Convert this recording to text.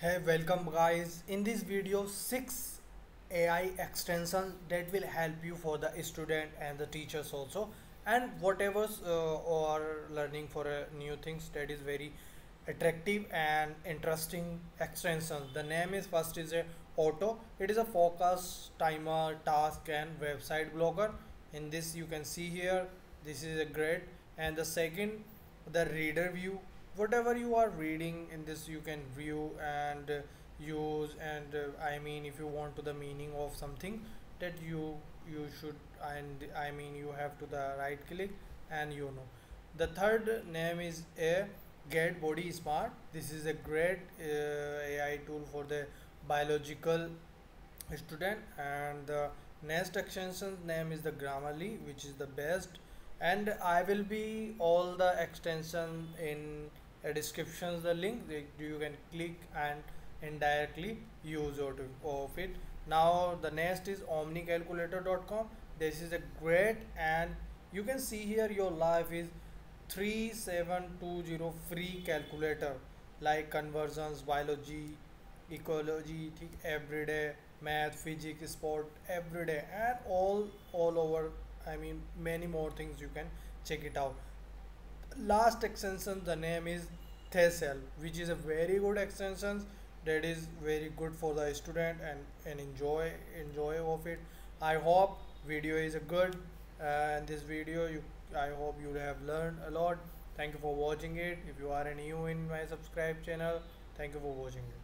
Hey, welcome guys. In this video, 6 AI extensions that will help you for the student and the teachers also, and whatever's or learning for new things. That is very attractive and interesting extensions. The name is first is Otto. It is a focus, timer, task and website blogger. In this you can see here, this is a great. And the second, the reader view. Whatever you are reading in this you can view and use, and I mean if you want to the meaning of something that you should, and I mean you have to the right click and you know. The third name is a GetBodySmart. This is a great AI tool for the biological student. And the next extension's name is the Grammarly, which is the best, and I will be all the extension in descriptions, the link you can click and indirectly use out of it. Now the next is omnicalculator.com. This is a great, and you can see here your life is 3720 free calculator like conversions, biology, ecology, everyday math, physics, sport, everyday, and all over, I mean many more things. You can check it out. Last extension, the name is Thesel, which is a very good extension. That is very good for the student, and enjoy of it. I hope video is a good, and this video I hope you have learned a lot. Thank you for watching it. If you are new in my subscribe channel, thank you for watching it.